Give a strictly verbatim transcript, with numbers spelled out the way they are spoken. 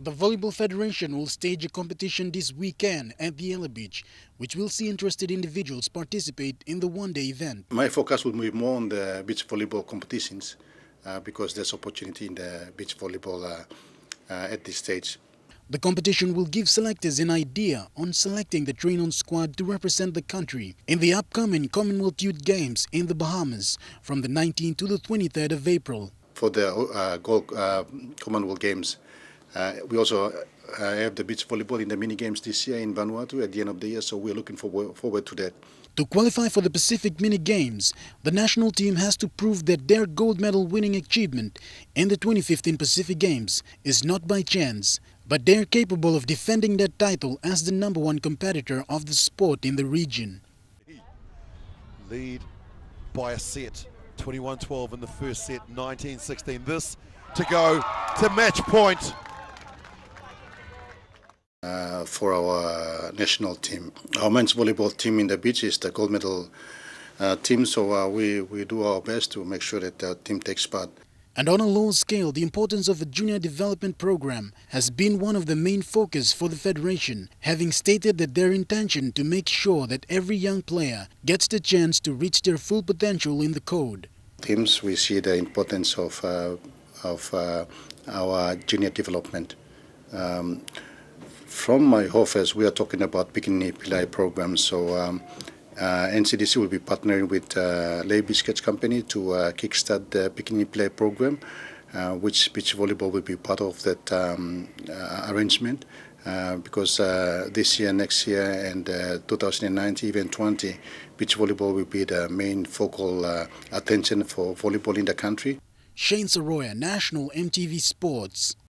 The Volleyball Federation will stage a competition this weekend at the Ela Beach, which will see interested individuals participate in the one-day event. My focus will be more on the beach volleyball competitions uh, because there's opportunity in the beach volleyball uh, uh, at this stage. The competition will give selectors an idea on selecting the train-on squad to represent the country in the upcoming Commonwealth Youth Games in the Bahamas from the nineteenth to the twenty-third of April. For the uh, goal, uh, Commonwealth Games, Uh, we also uh, have the beach volleyball in the mini-games this year in Vanuatu at the end of the year, so we're looking forward, forward to that. To qualify for the Pacific mini-games, the national team has to prove that their gold medal winning achievement in the twenty fifteen Pacific Games is not by chance, but they're capable of defending that title as the number one competitor of the sport in the region. Lead by a set, twenty-one twelve in the first set, nineteen sixteen. This to go to match point. Uh, for our uh, national team. Our men's volleyball team in the beach is the gold medal uh, team, so uh, we, we do our best to make sure that the team takes part. And on a low scale, the importance of a junior development program has been one of the main focus for the Federation, having stated that their intention to make sure that every young player gets the chance to reach their full potential in the code. Teams, we see the importance of, uh, of uh, our junior development. Um, From my office, we are talking about Pikinini Play Program, so um, uh, N C D C will be partnering with uh, Labies Ketch company to uh, kickstart the Pikinini Play Program, uh, which beach volleyball will be part of that um, uh, arrangement, uh, because uh, this year, next year, and uh, two thousand nineteen, even twenty, beach volleyball will be the main focal uh, attention for volleyball in the country. Shane Saroya, National M T V Sports.